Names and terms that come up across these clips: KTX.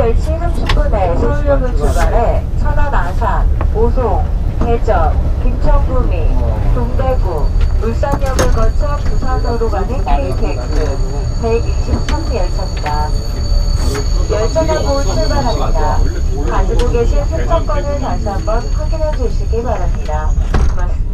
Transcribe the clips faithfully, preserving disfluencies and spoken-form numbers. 열 시 삼십 분에 서울역을 출발해 천안, 안산, 오송, 대전, 김천구미, 동대구, 울산역을 거쳐 부산으로 가는 케이티엑스 백이십삼 열차입니다. 열차가 곧 출발합니다. 가지고 계신 승차권을 다시 한번 확인해 주시기 바랍니다. 고맙습니다.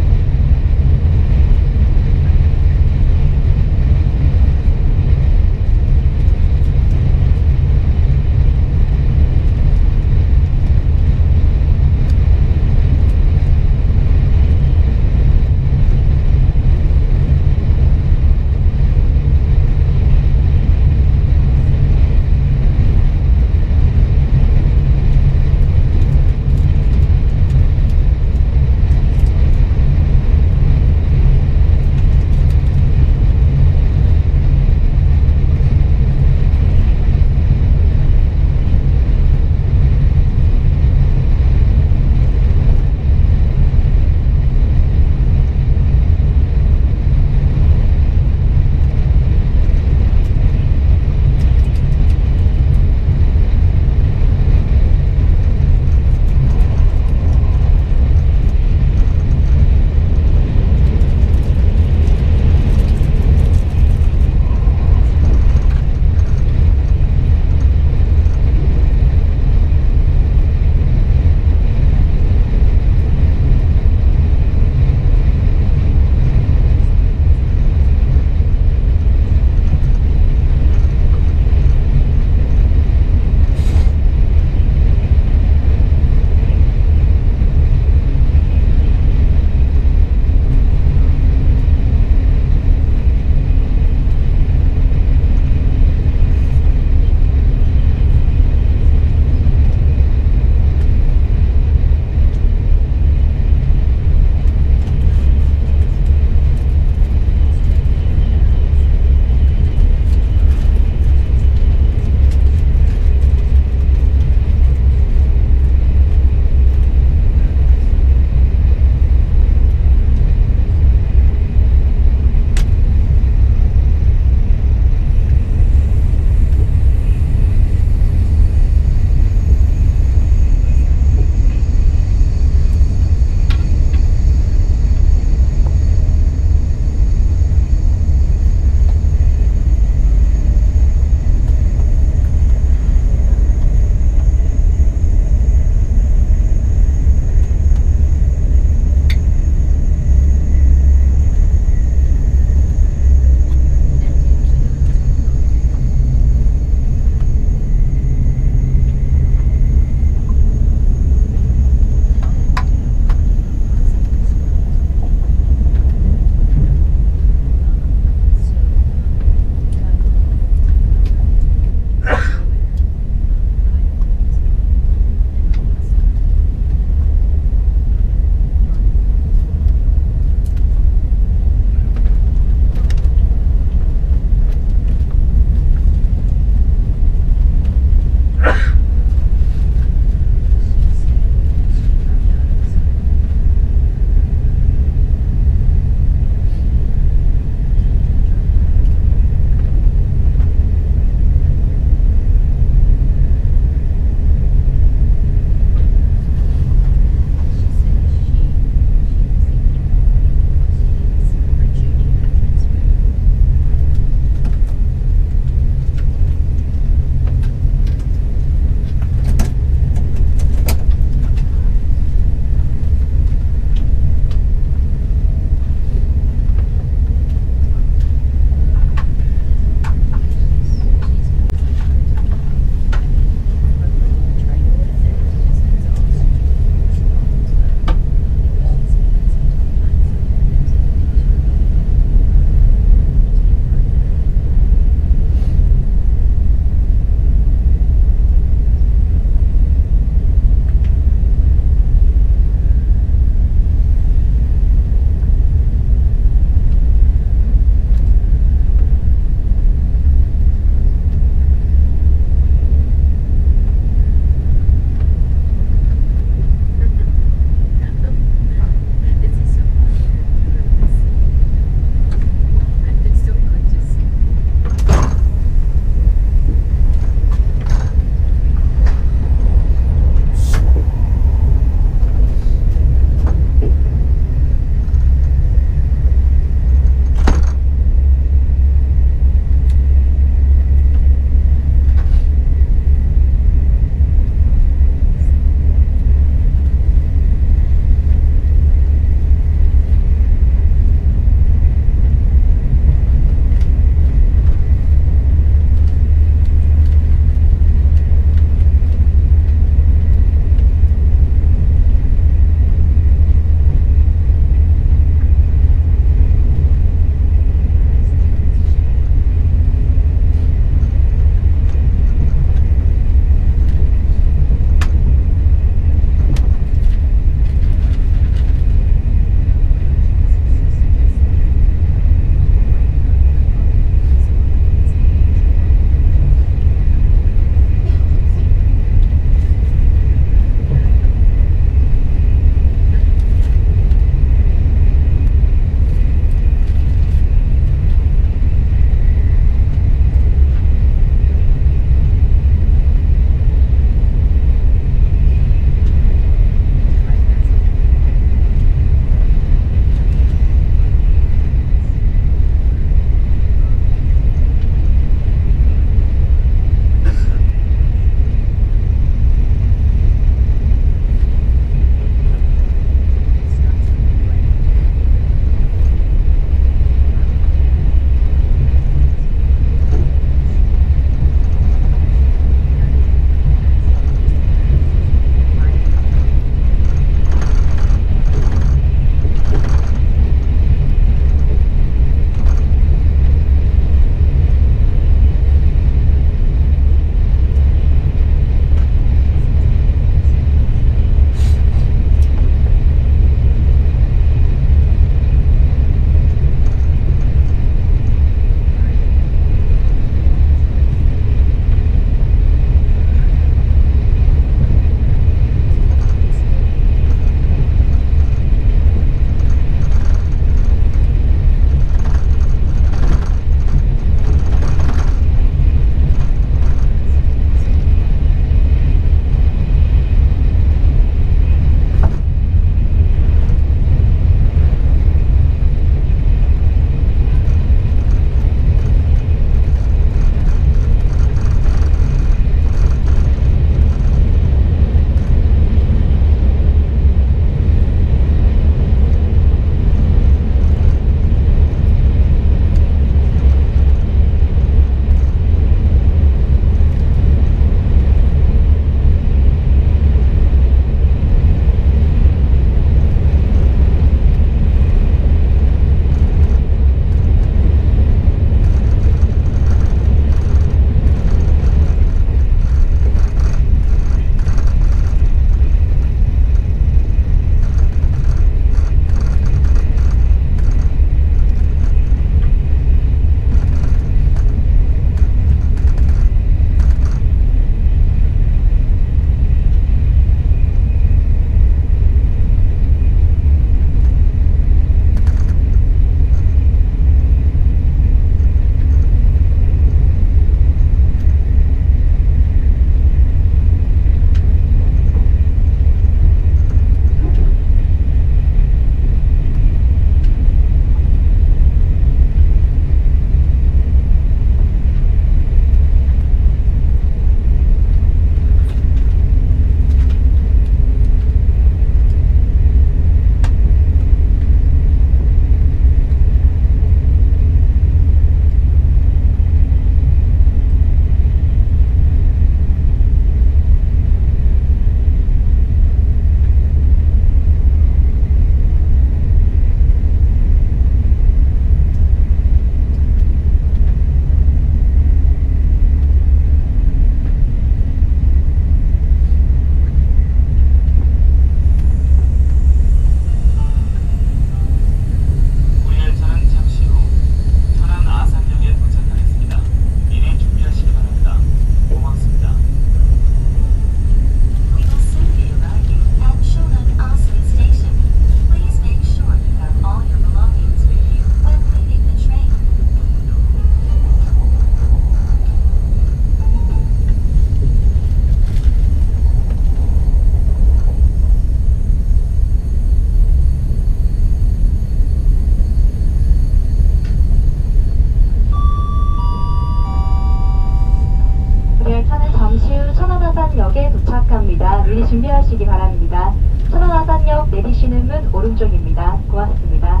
잠시 준비하시기 바랍니다. 천안아산역 내리시는 문 오른쪽입니다. 고맙습니다.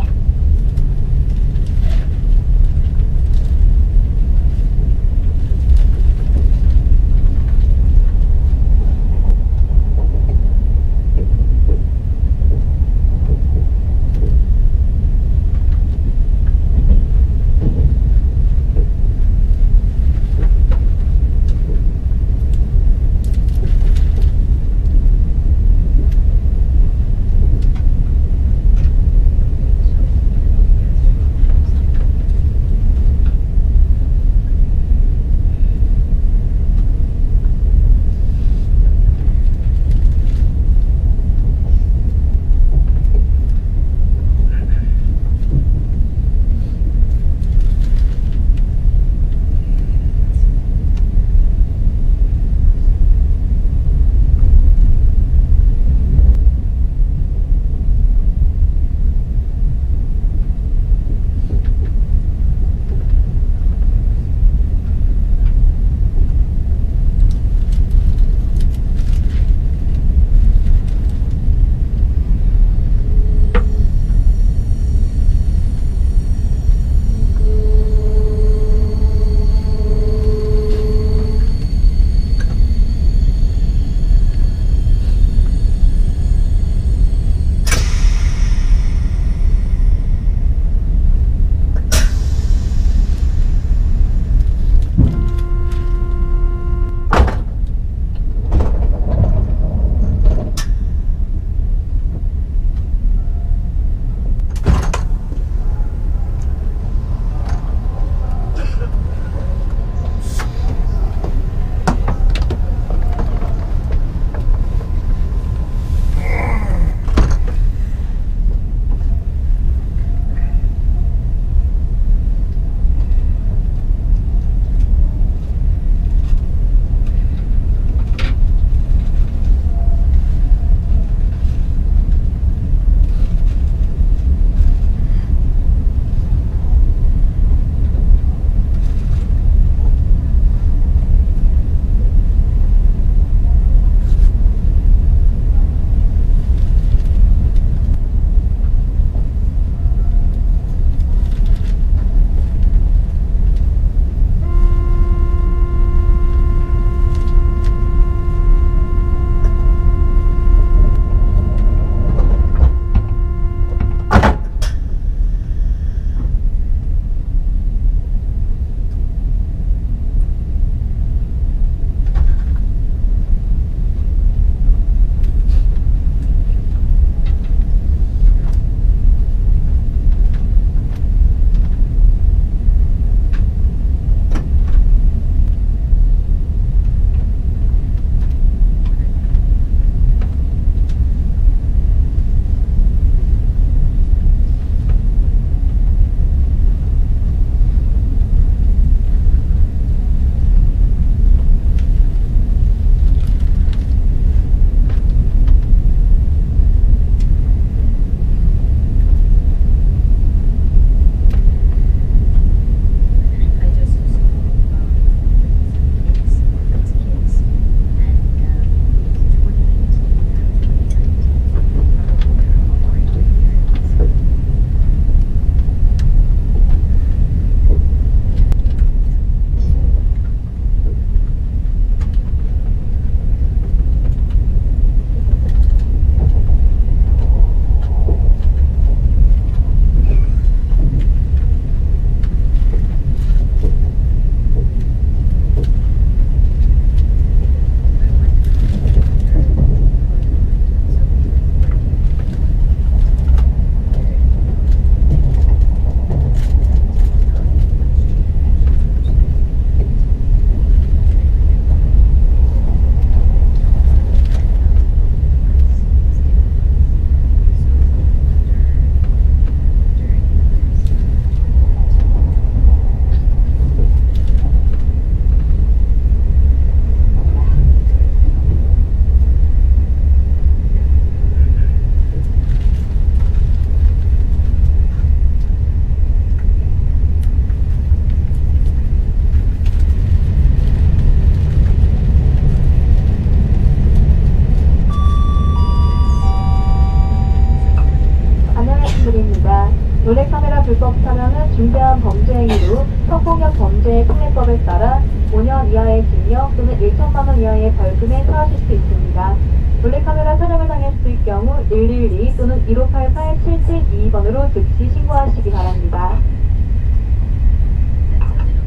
불법사면은 중대한 범죄행위로 성폭력 범죄의 특례법에 따라 오 년 이하의 징역 또는 천만 원 이하의 벌금에 처하실 수 있습니다. 몰래카메라 촬영을 당했을 경우 일일이 또는 일오팔팔 칠칠이이번으로 즉시 신고하시기 바랍니다.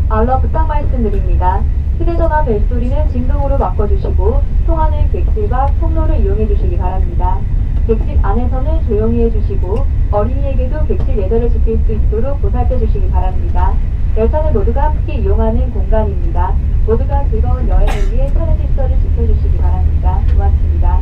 알러 부탁 말씀드립니다. 휴대전화 벨소리는 진동으로 바꿔주시고 통화는 객실과 통로를 이용해 주시기 바랍니다. 객실 안에서는 조용히 해주시고 어린이에게도 객실 예절을 지킬 수 있도록 보살펴 주시기 바랍니다. 열차는 모두가 함께 이용하는 공간입니다. 모두가 즐거운 여행을 위해 차례 질서를 지켜주시기 바랍니다. 고맙습니다.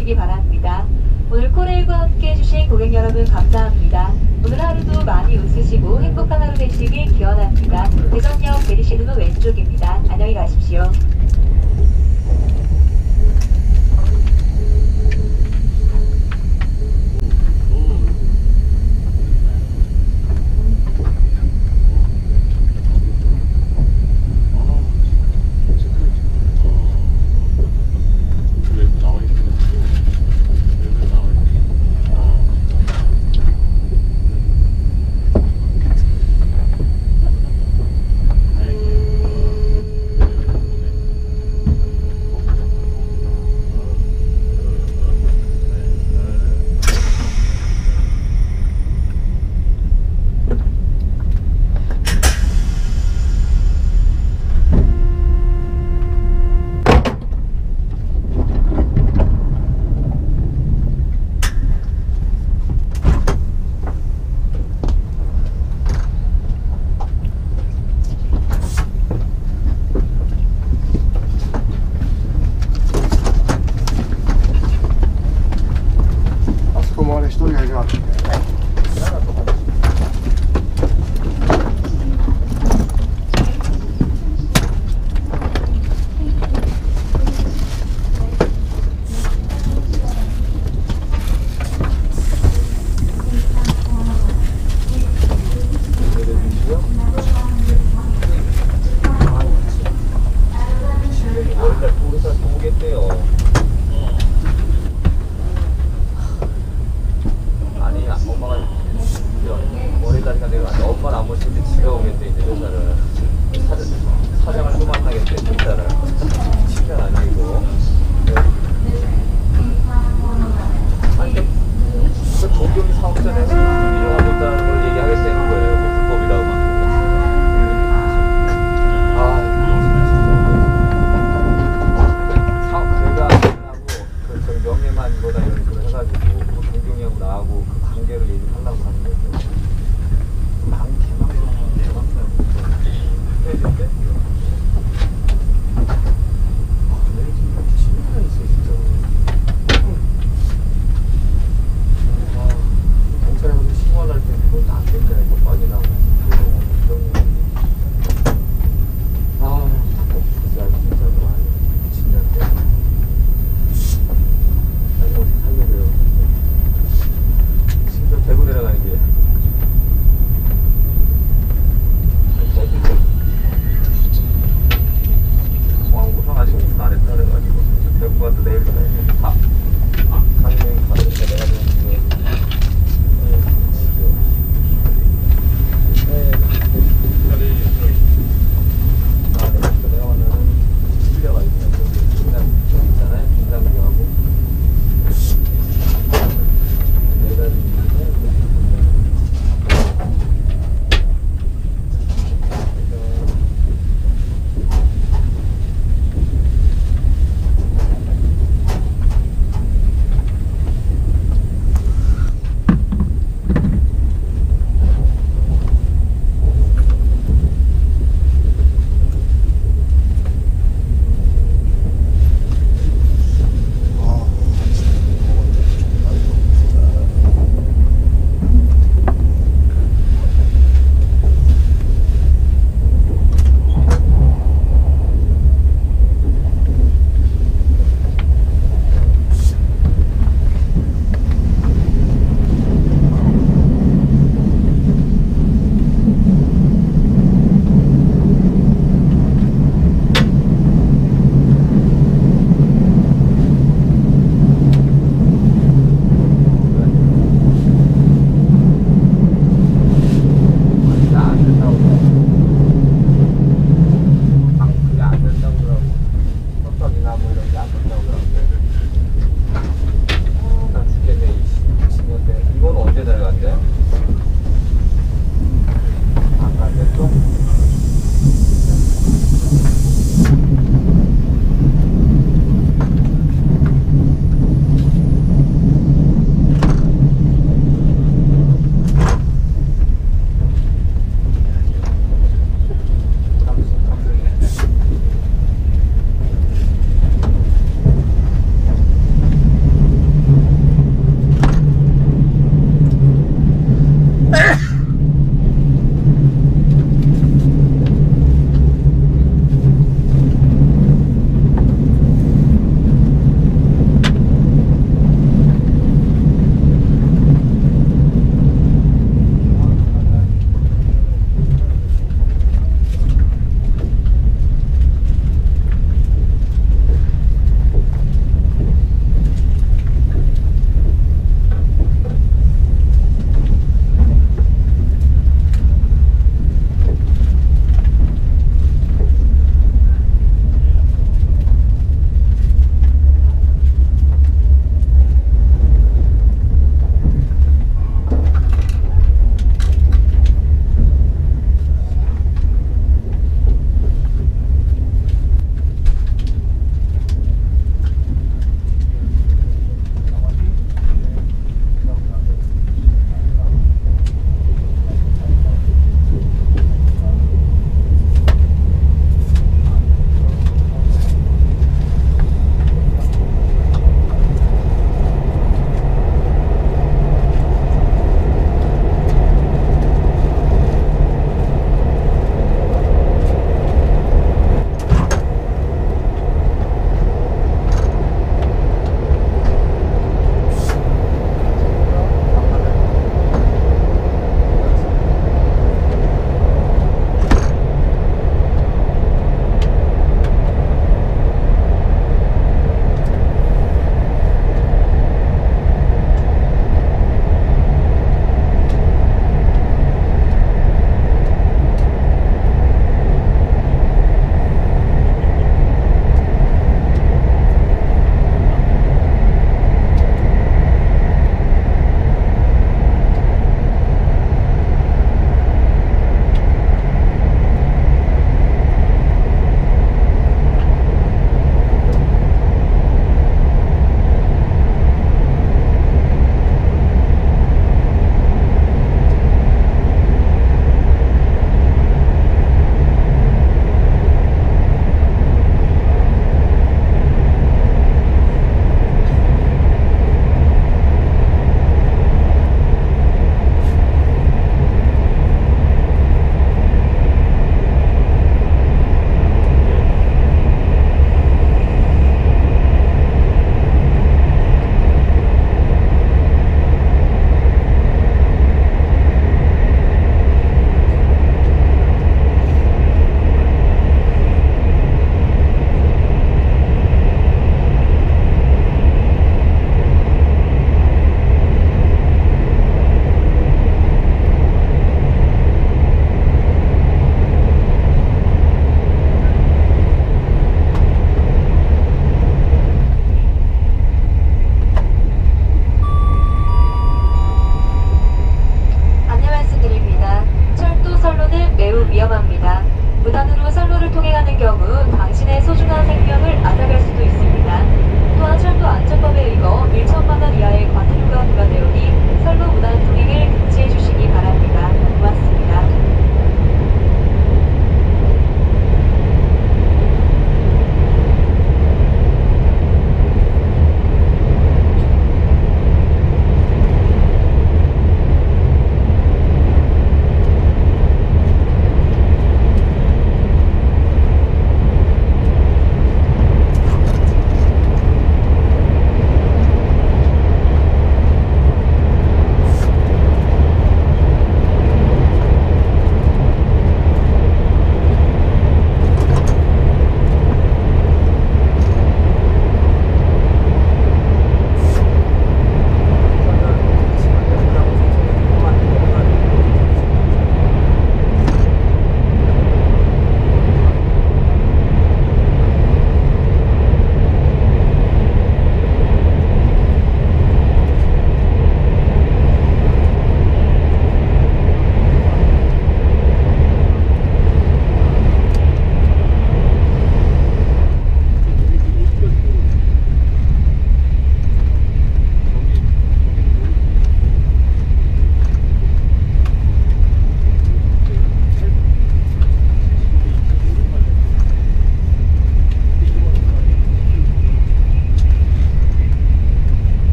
주시기 바랍니다. 오늘 코레일과 함께 해주신 고객 여러분 감사합니다. 오늘 하루도 많이 웃으시고 행복한 하루 되시길 기원합니다. 대전역 내리시는 후 왼쪽입니다. 안녕히 가십시오.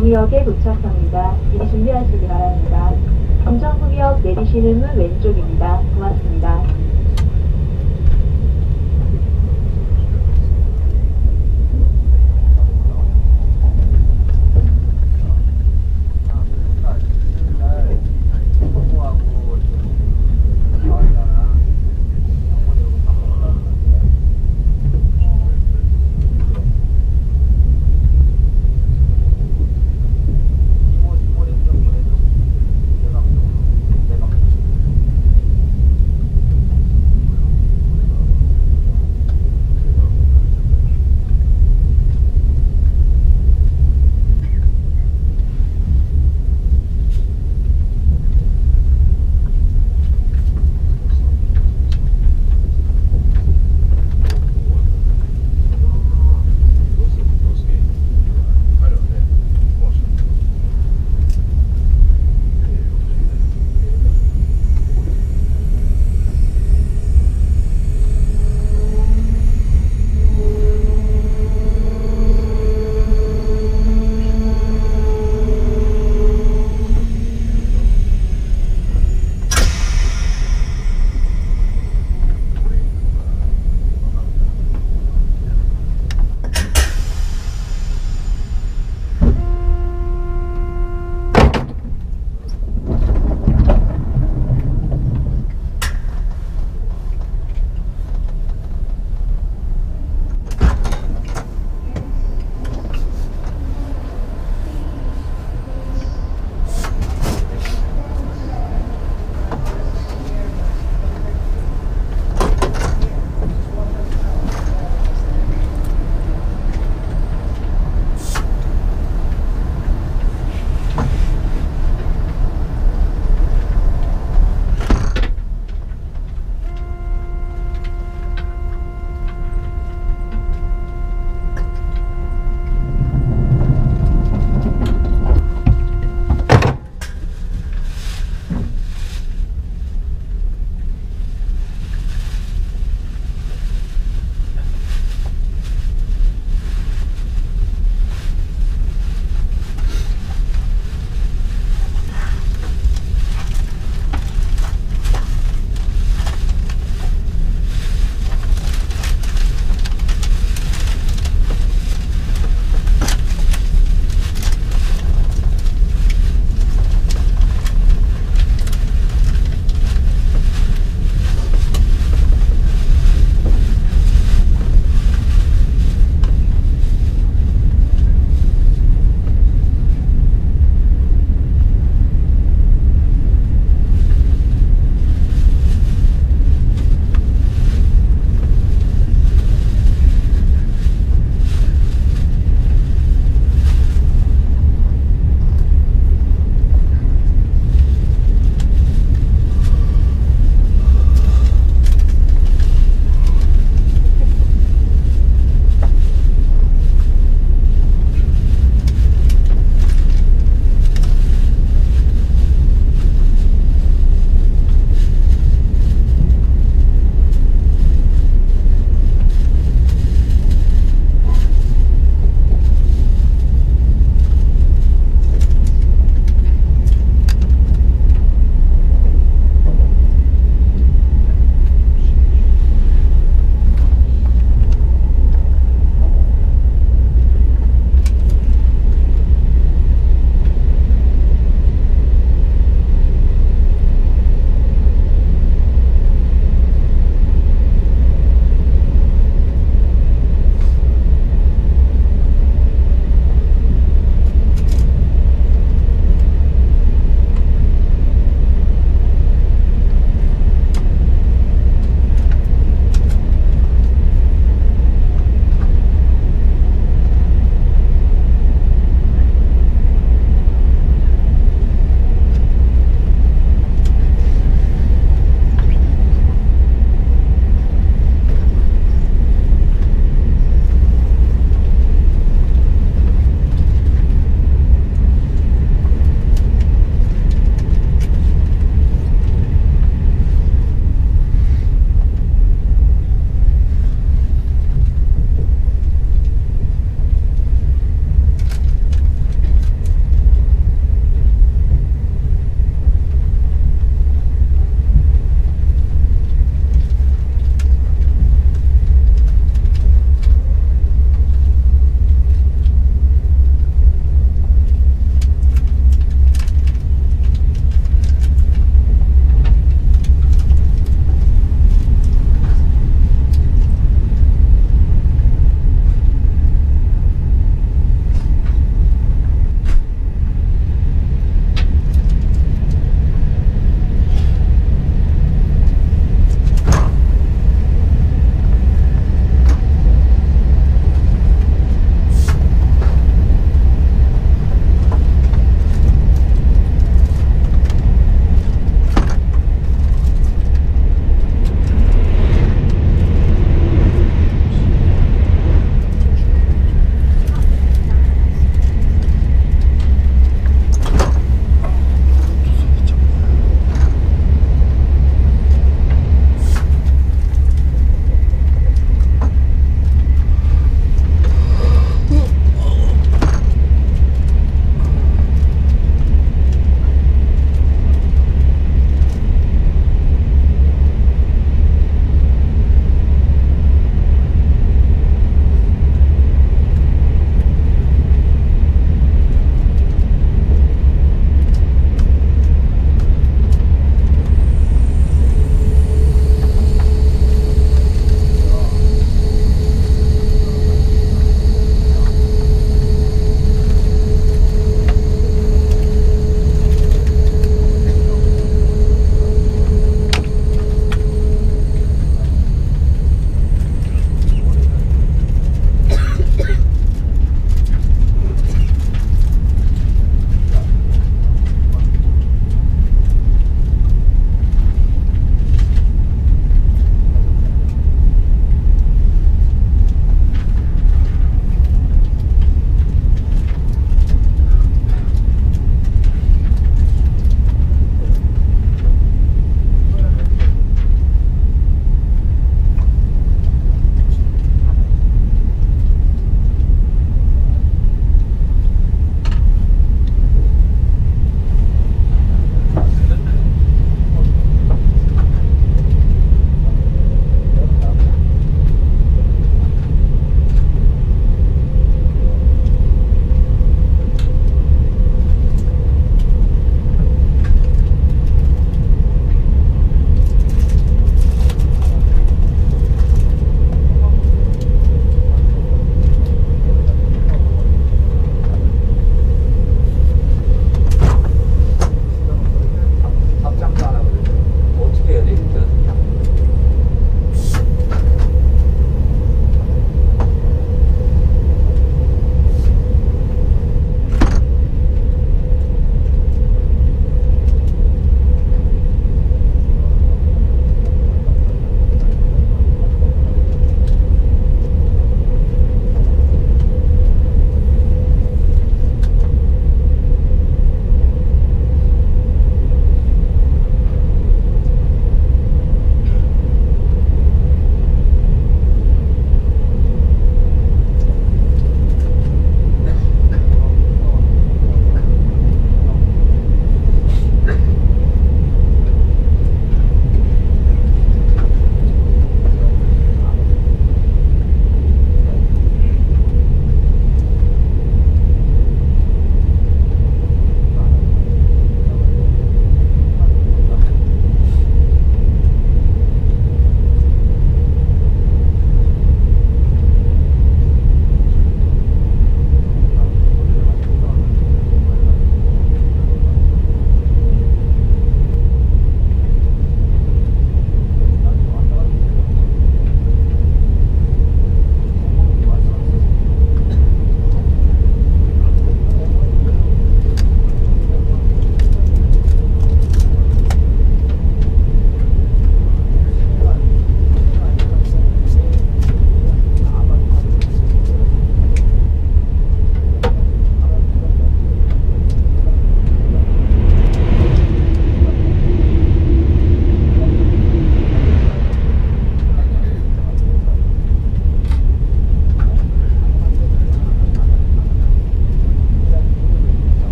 구미역에 도착합니다. 미리 준비하시기 바랍니다. 금천구미역 내리시는 문 왼쪽입니다. 고맙습니다.